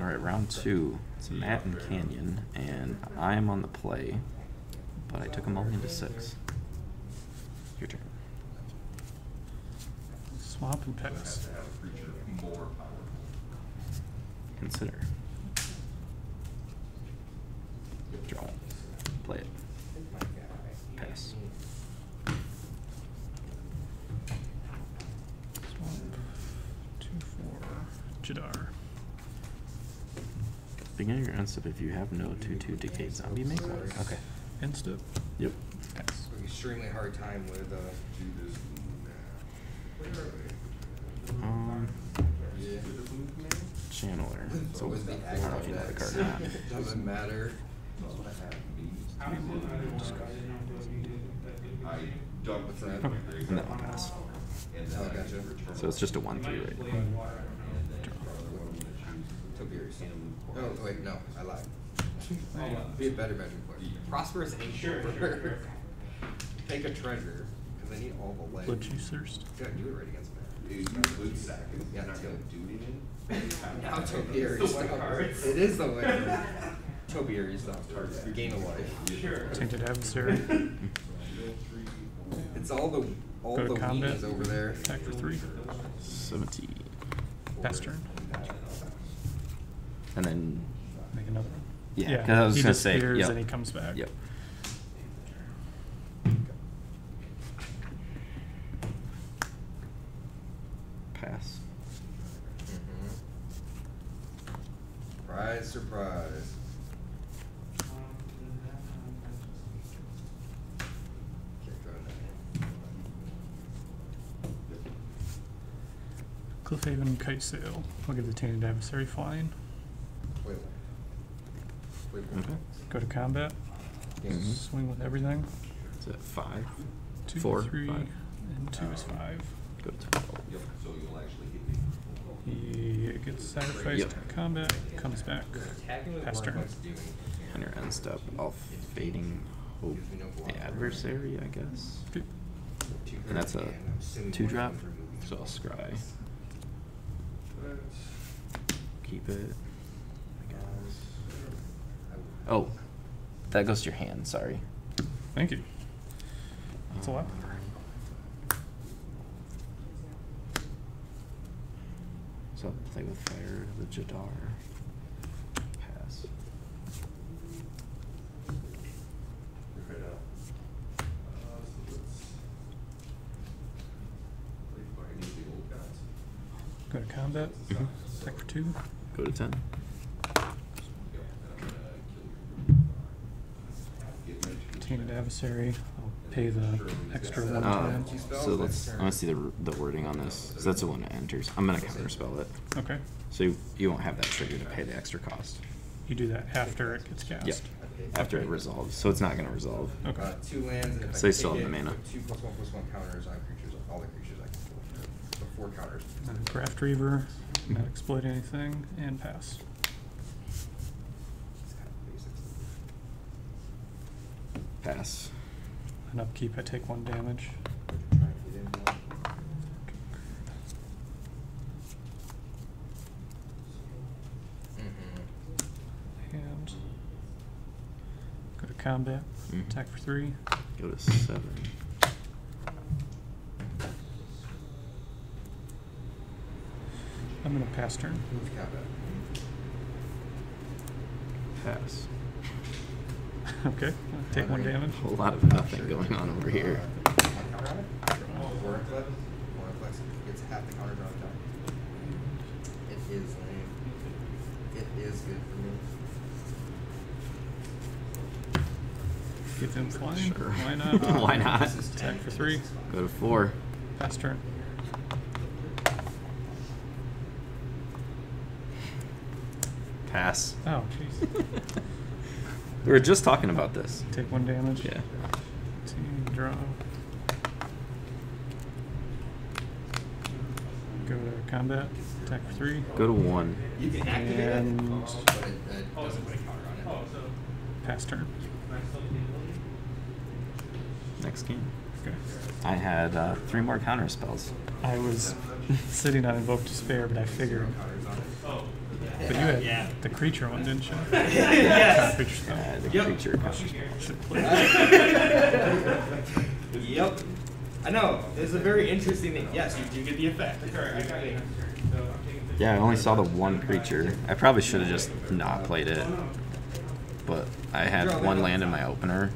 Alright, round two. It's Matt and Canyon, and I am on the play, but I took them all into six. Your turn. Swamp and Penis. Consider. Draw. Play it. Pass. Swamp. 2/4. Jadar. Beginning your unstep if you have no 2/2 decayed zombie, make one. Okay. Instep. Yep. Pass. Extremely hard time with Channeler. So with the I don't know if you know the card or not. Doesn't matter. And that one pass. Oh, gotcha. So it's just a 1/3, right? Oh wait, no, I lied. Be a better magic player. Prosperous Ancient. Take a treasure, because I need all the legs. Would you thirst? Yeah, do it right against me. Dude, you would sack it. Yeah, not gonna do it again. Now Topiary stops. It is the way. Topiary stops. Gain of life. Sure. Tainted Adversary. It's all the weenies over there. Factor 3. 17. Pass turn. And then make another one. Yeah, because I was gonna say. He disappears and he comes back. Yep. Pass. Surprise, surprise. Cliffhaven Kite Sail. I'll give the Tainted Adversary flying. Okay. Go to combat. Mm-hmm. Swing with everything. Is that 5? 2, 4, 3, 5. And 2 is 5. Go to top. Yep. So you'll actually get me. He gets sacrificed to combat, comes back, pass turn. On your end step, I'll Fading Hope the Adversary, I guess. Okay. And that's a 2-drop, so I'll scry. Keep it, I guess. Oh, that goes to your hand, sorry. Thank you. That's a lot. So Play with Fire, the Jadar. Pass. Go to combat. Attack for 2. Go to 10. Tainted Adversary. I'll pay the extra 1 time. So I want to see the wording on this. So that's the one that enters. I'm going to counter spell it. Okay. So you won't have that trigger to pay the extra cost. You do that after it gets cast. Yep. After it resolves. So it's not going to resolve. Okay. 2 lands. And so they still have the mana. 2 +1/+1 counters on creatures. All the creatures I can control. 4 counters. Graf Reaver. Not exploit anything. And pass. Pass. An upkeep, I take 1 damage. And go to combat. Attack for 3. Go to 7. I'm gonna pass turn. Move combat. Pass. Okay, take 1 damage. A lot of nothing going on over here. Gets half the counter drop down. It is lame. It is good for me. Get them flying? Sure. Why not? Why not? Attack for 3. Go to 4. Pass turn. Pass. Oh, jeez. We were just talking about this. Take 1 damage. Yeah. 2, draw. Go to combat. Attack for 3. Go to 1. You can activate it. But it doesn't put a counter on it. Pass turn. Next game. Okay. I had 3 more counter spells. I was sitting on Invoke Despair, but I figured. But you had the creature one, didn't you? Yes. The creature. Yep. I know. It's a very interesting thing. Yes, you do get the effect. Yeah, I only saw the one creature. I probably should have just not played it. But I had one land in my opener,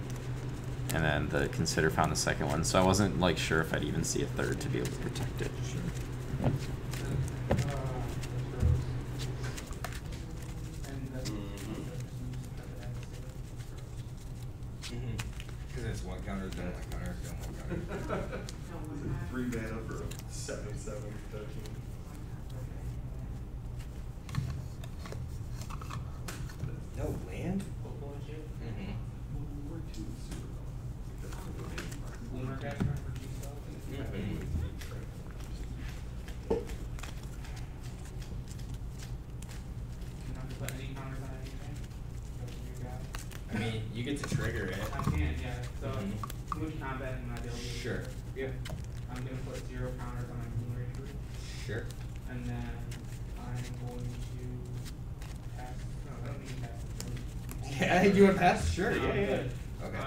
and then the Consider found the second one, so I wasn't like sure if I'd even see a third to be able to protect it. Sure. Counter. 3 mana for 77, 13. No land? I mean, you get to trigger it. I can, yeah. So, move to combat and my ability. Sure. Yeah. I'm going to put 0 counters on my Moon Ranger. Sure. And then I'm going to pass. No, I don't need to pass. Yeah, you want to pass? Sure. No, yeah. Okay.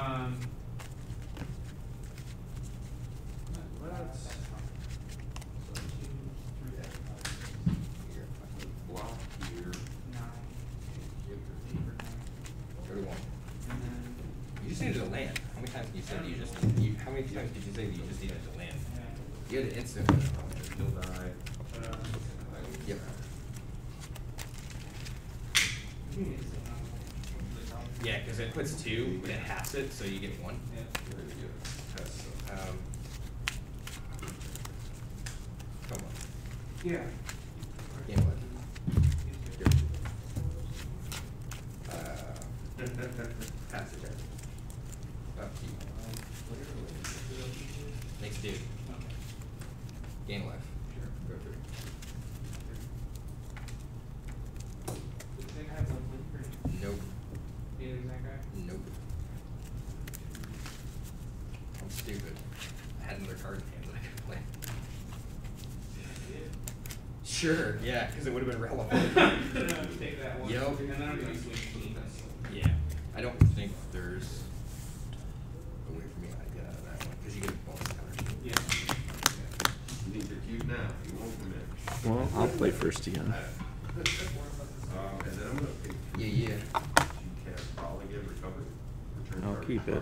Yeah, because it puts 2, but it halves it, so you get 1. Come on. Yeah. Game one. Pass it. Next dude. Game life. Sure. Go for it. Nope. Neither that guy? Nope. I'm stupid. I had another card in hand that I could play. Sure, yeah, because it would have been relevant. Take that one. Yep. And then I'm going to switch to this. Yeah. I don't think there's a way for me to get out of that one, because you get a bonus counter. Yeah. You think you're cute now. You won't commit. Well, I'll play first again. And then I'm going to pick. Yeah, yeah. I'll keep it.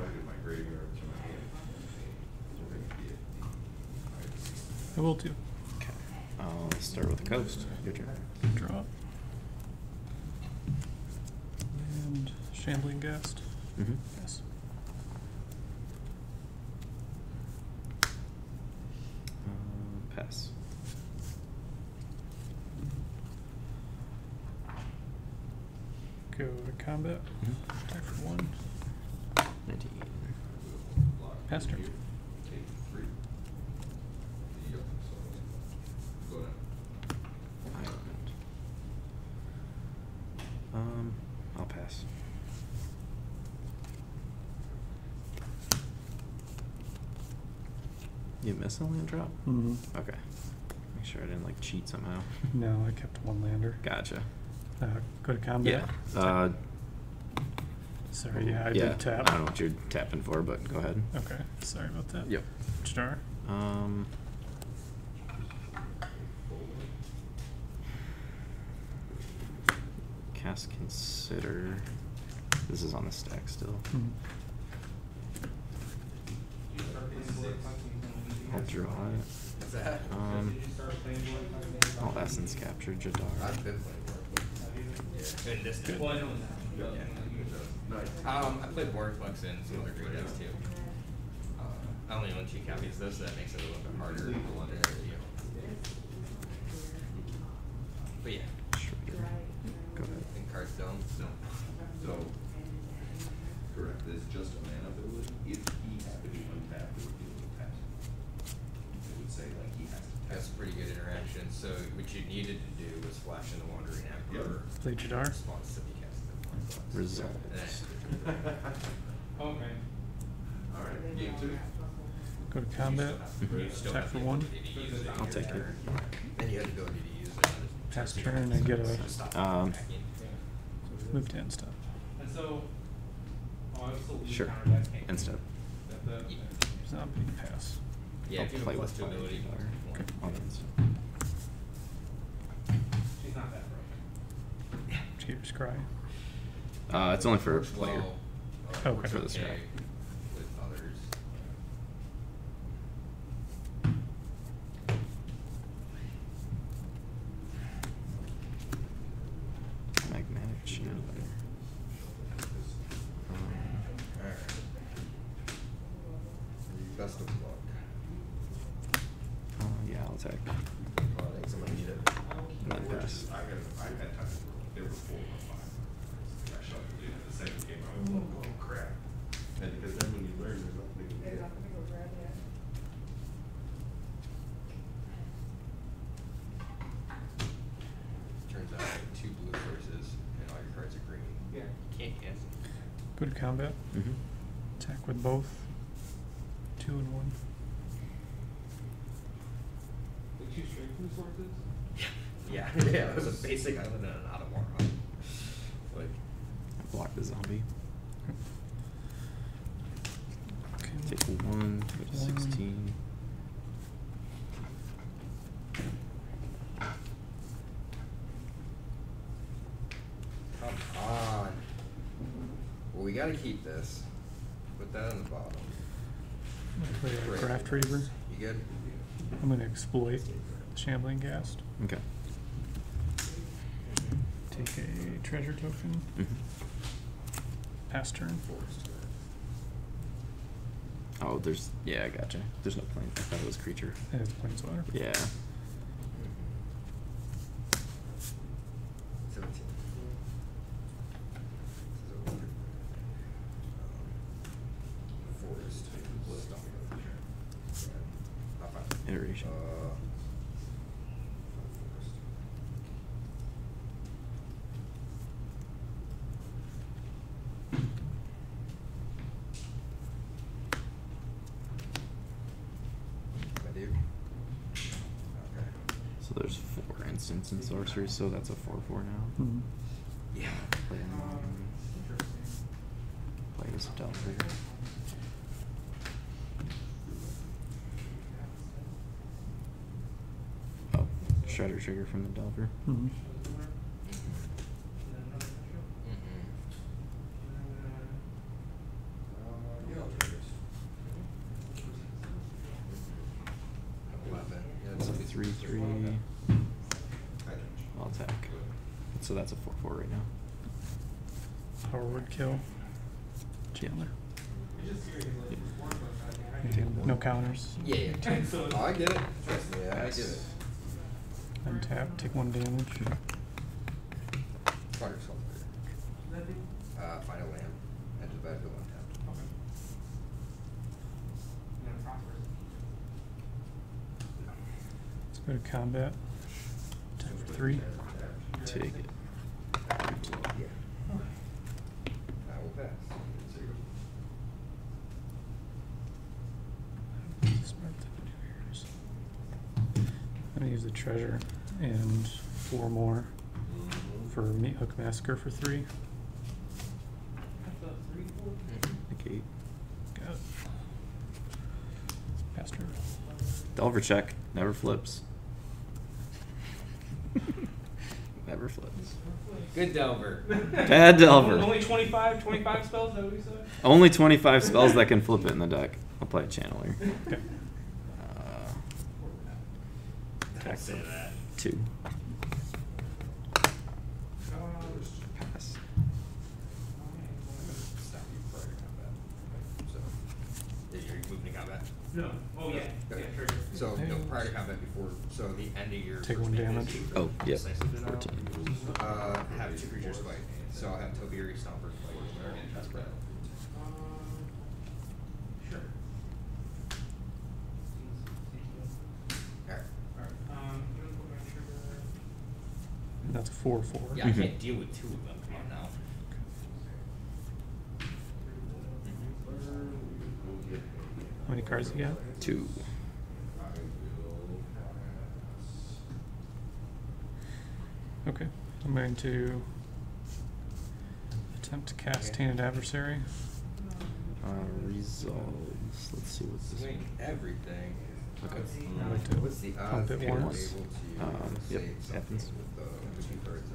I will too. Okay. I'll start with the coast. Your turn. Draw. And Shambling Ghast. Mm-hmm. Yes. Pass. Go to combat. Mm-hmm. Attack for 1. 19. Pass turn. I'll pass. You missed a land drop? Mm-hmm. Okay. Make sure I didn't like cheat somehow. No, I kept one lander. Gotcha. Go to combat. Yeah. Sorry, yeah, I did tap. I don't know what you're tapping for, but go ahead. Okay, sorry about that. Yep. Jadar? Cast Consider. This is on the stack still. I'll draw it. All Essence captured Jadar. I've been playing in this good. Well, I know that. Yeah. Nice. I played Warflex in some other great decks too. I only own 2 copies though, so that makes it a little bit harder to wonder how to deal. But yeah. Sure. Go ahead. And cards don't. So, correct. It's just a mana ability. If he had to be untapped, it would be untapped. It would say, like, he has to tap. That's a pretty good interaction. So, what you needed to do was flash in the Wandering Emperor. Play Jadar. Result. Okay. All right. Game 2. Go to combat. Attack for 1. I'll take it. And you had to go to use it. pass turn and get away. Move to end step. Sure. End step. Zombie pass. Yeah, I'll play with fire. Okay. On the end step. She's not that broken. Tears cry. It's only for a player. Oh, okay. For this guy. Combat. Mm-hmm. Attack with both. 2 and 1. Did you strength resources? Yeah. Yeah, it was a basic other than an Ottawa. Like I blocked the zombie. Okay. Take 1, go to 16. We gotta keep this. Put that on the bottom. I'm gonna play a Graf Reaver. You good? I'm gonna exploit Shambling Ghast. Okay. Take a treasure token. Mm-hmm. Pass turn. Oh, there's. Yeah, I gotcha. There's no plane. I thought it was creature. Yeah, it's planeswalker. Yeah. 17. Iteration. So there's 4 instants and sorceries, so that's a 4/4 now. Mm-hmm. Yeah. Play this Delver. Shredder trigger from the Delver. Mm-hmm. That's a 3/3. I'll attack. So that's a 4/4 right now. Power Word Kill. Channeler. Yep. No counters. Yeah. Oh, I get it. Yeah, I get it. Untap, take 1 damage. Find yourself there. Find a land. Enter the battlefield untapped. Okay. Let's go to combat. Attack for 3. Take it. Yeah. I will pass. Use the treasure and 4 more for Meat Hook Massacre for 3. Okay. Got it. Faster. Delver check. Never flips. Never flips. Good Delver. Bad Delver. Only 25 spells, that would be so? Only 25 spells that can flip it in the deck. I'll play a Channeler. Okay. Say that. 2. Pass. Stop you prior to combat. So, you're moving to combat? No. Oh, yeah. Okay. Yeah, so, no prior to combat before. So, the end of your. Take 1 damage. Oh, yes. 14. Have 2 creatures fight. So, I'll have Tobiri Stomper fight. That's right. That's a 4/4. Yeah, I can't deal with 2 of them. Come on now. How many cards you got? 2. Okay, I'm going to attempt to cast Tainted Adversary. Resolves. Let's see what's this. Doing everything. Okay. What's the odds of being able to save something with the birds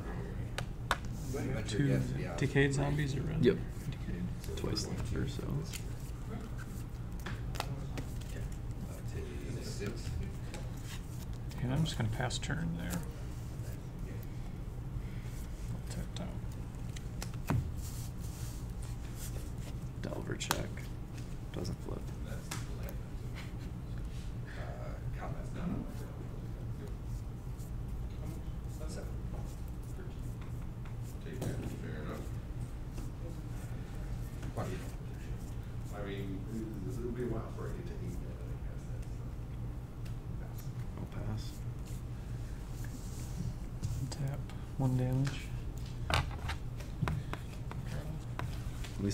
on here? 2 decayed zombies are run. Yep. Decayed. Twice length or so. And I'm just going to pass turn there. Tap down. Delver check. Doesn't flip.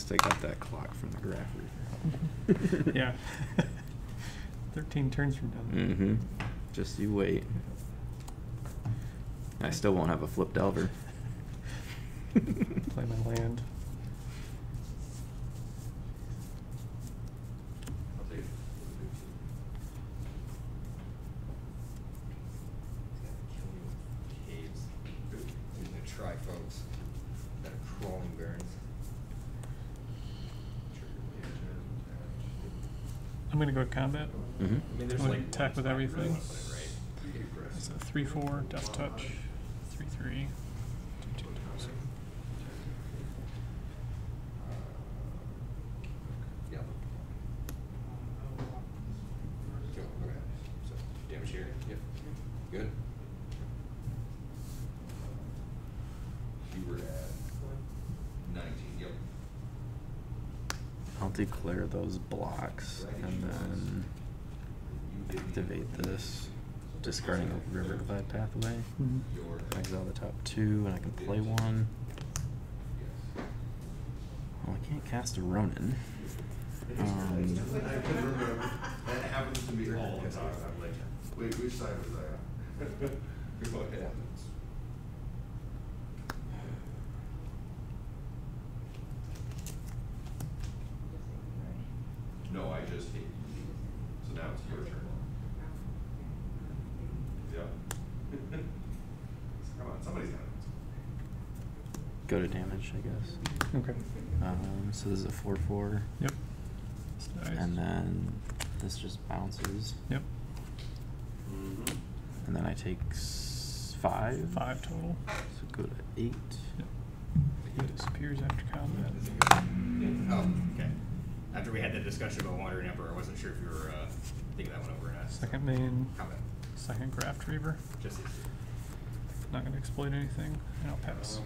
I got that clock from the Graf Reaver. Yeah. 13 turns from down there. Mm-hmm. Just you wait. I still won't have a flip Delver. Play my land. Combat. Mm-hmm. I mean, there's like attack with everything. It's a 3/4 death touch, 3/3. Declare those blocks and then activate this, discarding a river divide pathway. Mm-hmm. Exile the top 2, and I can play 1. Well, I can't cast a Ronin. That happens to me all the time. I'm like, wait, which side was I on? No, I just hit you. So now it's your turn. Yeah. Come on, somebody's got it. Go to damage, I guess. Okay. So this is a 4/4. Yep. Nice. And then this just bounces. Yep. Mm-hmm. And then I take 5. 5 total. So go to 8. Yep. It disappears after combat. Okay. After we had that discussion about Wandering Emperor, I wasn't sure if you were thinking that one over or not. Second main, second Graf Reaver. Just not going to exploit anything, and I'll pass.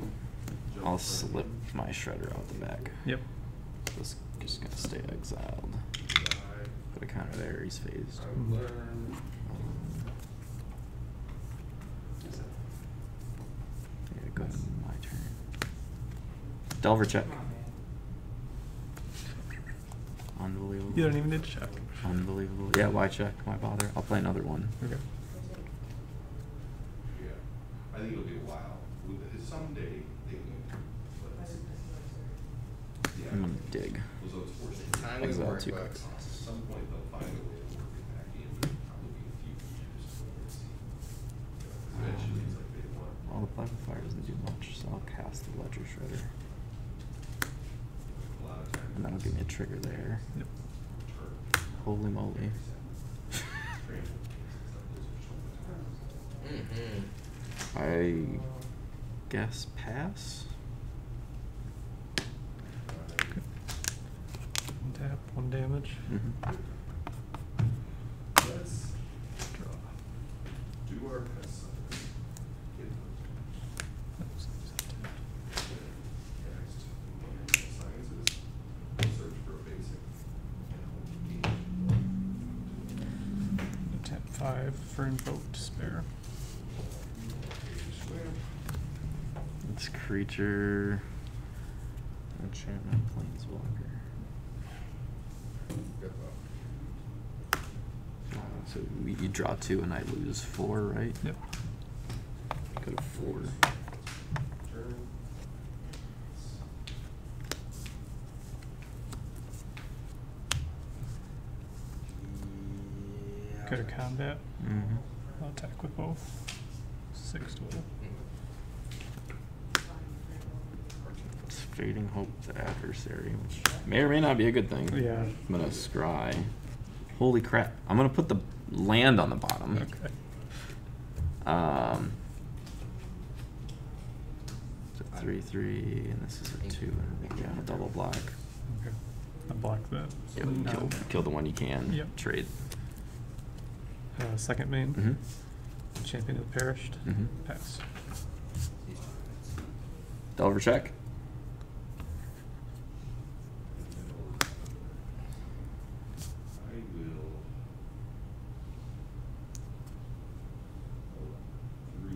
I'll slip my Shredder out the back. Yep. This just going to stay exiled. Put a counter there, he's phased. Yeah, go ahead, my turn. Delver check. Unbelievable. You don't even need to check. Unbelievable. Yeah, why check? Why bother? I'll play another one. Okay. Yeah. I think it'll be a while. Someday, they will. I'm going to dig. Exile 2 cards. At some point, they'll find a way to work it back in, but it'll probably be a few years before we see. Eventually, it's like they want. Well, the Play with Fire doesn't do much, so I'll cast the Ledger Shredder. And that'll give me a trigger there. Yep. Holy moly. I guess pass. Okay. Tap 1 damage. Mm-hmm. Let's draw. Do our best. For Invoke Despair. This creature. Enchantment Planeswalker. So you draw 2 and I lose 4, right? Yep. Go to 4. go to combat. Mm-hmm. I'll attack with both. 6 total. It's Fading Hope the Adversary, which may or may not be a good thing. Yeah. I'm going to scry. Holy crap. I'm going to put the land on the bottom. Okay. It's a 3/3, and this is a 2, and yeah, a double block. Okay. I block that. So yeah, kill the one you can. Yep. Trade. Second main. Mm-hmm. Champion of the Perished. Mm-hmm. Pass. Delver check. I will.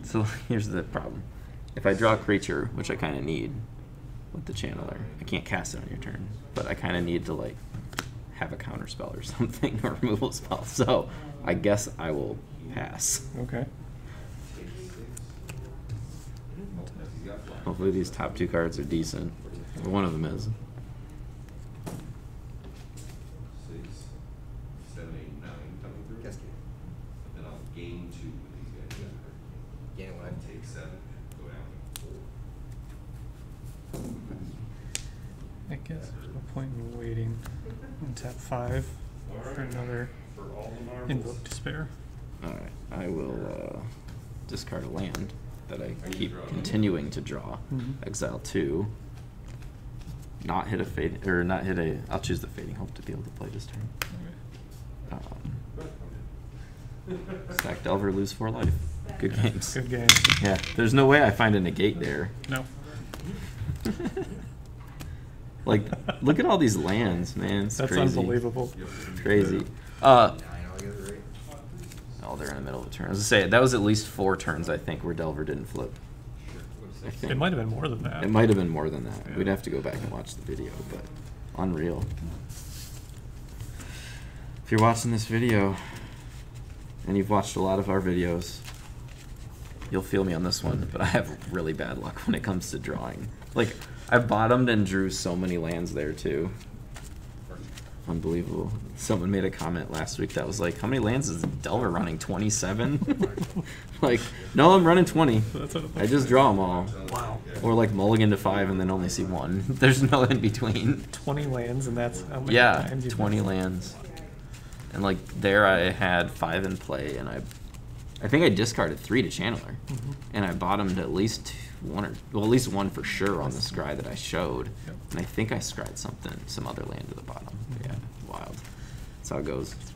So here's the problem. If I draw a creature, which I kind of need with the Channeler, I can't cast it on your turn, but I kind of need to like have a counter spell or something, or removal spell. So I guess I will pass. Okay. Hopefully these top two cards are decent. One of them is. 6, 7, 8, 9 coming through. Yes. And then I'll gain 2 with these guys. Gain 1. Take 7 and go down 4. I guess there's no point in waiting. And tap 5 for another Invoke Despair. Alright, I will discard a land that I keep continuing to draw. Mm-hmm. Exile 2. Not hit a fade, or not hit a. I'll choose the Fading Hope to be able to play this turn. Okay. Stack Delver, lose 4 life. Good games. Good game. Yeah, there's no way I find a negate there. No. Like, look at all these lands, man. It's That's crazy. Unbelievable. Crazy. Oh, they're in the middle of a turn. I was gonna say that was at least 4 turns, I think, where Delver didn't flip. I think. It might have been more than that. It might have been more than that. Yeah. We'd have to go back and watch the video, but unreal. If you're watching this video, and you've watched a lot of our videos, you'll feel me on this one, but I have really bad luck when it comes to drawing. Like, I bottomed and drew so many lands there too. Unbelievable. Someone made a comment last week that was like, how many lands is Delver running? 27? Like, no, I'm running 20. I just draw them all. Wow. Or like mulligan to 5 and then only see 1. There's no in between. 20 lands, and that's how many times you 20 lands. And like there I had 5 in play, and I think I discarded 3 to Channeler. Mm-hmm. And I bottomed at least 1 or, well, at least 1 for sure on the scry that I showed. Yep. And I think I scried some other land to the bottom. Mm-hmm. Yeah, wild. That's how it goes.